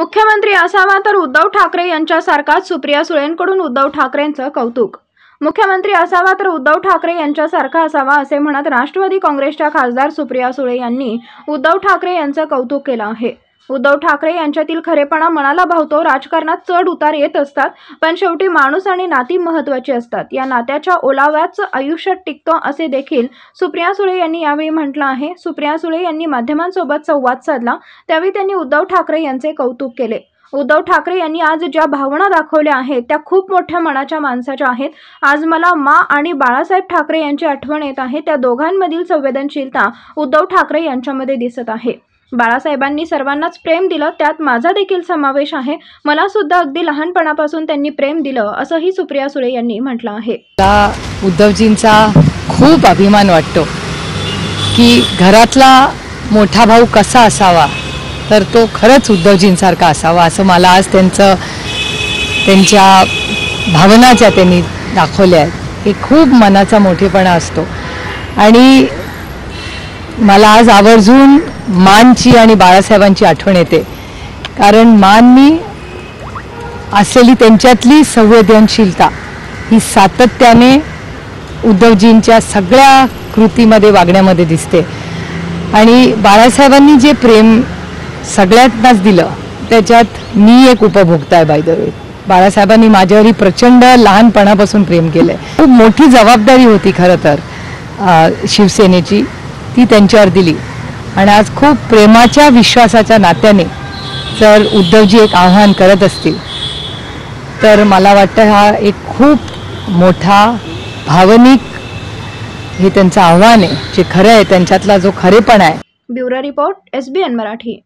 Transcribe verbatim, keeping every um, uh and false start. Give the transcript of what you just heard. मुख्यमंत्री असावा तर उद्धव ठाकरे यांच्यासारखाच सुप्रिया सुळेंकडून उद्धव ठाकरेंचं कौतुक। मुख्यमंत्री असावा तर उद्धव ठाकरे यांच्यासारखा असावा असे म्हणत राष्ट्रवादी काँग्रेसच्या खासदार सुप्रिया सुळे यांनी उद्धव ठाकरे यांचं कौतुक केलं आहे। उद्धव ठाकरे यांच्यातील खरेपणा मनाला भावतो। राजकारणात चढ उतार येत असतात, पण शेवटी माणूस आणि नाती महत्त्वाची असतात। या नात्याच्या ओलाव्याच आयुष्यात टिकतो असे देखील सुप्रिया सुळे यांनी यावेळी म्हटलं आहे। सुप्रिया सुळे यांनी माध्यमांसोबत संवाद साधला त्यावेळी त्यांनी उद्धव ठाकरे यांचे कौतुक केले। उद्धव ठाकरे यांनी आज ज्या भावना दाखवल्या आहेत त्या खूप मोठ्या मनाच्या माणसाच्या आहेत। आज मला मा आणि बाळासाहेब ठाकरे यांची आठवण येत आहे। त्या दोघांमधील संवेदनशीलता उद्धव ठाकरे यांच्यामध्ये दिसत आहे। बाळासाहेबांनी सर्वांनाच प्रेम दिलं, त्यात माझा देखील समावेश आहे। मला सुद्धा अगदी लहानपणापासून त्यांनी प्रेम दिलं असंही सुप्रिया सुळे यांनी म्हटलं आहे। उद्धवजींचा खूप अभिमान वाटतो की घरातला मोठा भाऊ कसा असावा तर तो खरंच उद्धवजींसारखा असावा असं मला आज त्यांचं त्यांच्या भावना ज्या त्यांनी दाखवल्या आहेत हे खूप मनाचा मोठेपणा असतो। आणि मला आज आवर्जून मानची आणि बाळासाहेबांची आठवण येते, कारण माननी असलेली त्यांच्यातली संवेदनशीलता ही सातत्याने उद्धवजींच्या सगळ्या कृतीमध्ये वागण्यामध्ये दिसते। आणि बाळासाहेबांनी जे प्रेम सगळ्यांनाच दिलं त्याच्यात मी एक उपभोक्ता आहे। बाय द वे बाळासाहेबांनी माझ्यावरही प्रचंड लहानपणापासून प्रेम केलं आहे। खूप मोठी जबाबदारी होती खरं तर शिवसेनेची, ती त्यांच्यावर दिली आणि आज खूप प्रेमाच्या विश्वासाच्या नात्याने जर उद्धवजी एक आव्हान करत असतील तर मला वाटतं हा एक खूप मोठा भावनिक हे त्यांचं आव्हान आहे जे खरं आहे, त्यांच्यातला जो खरेपणा आहे। Bureau report SBN Marathi.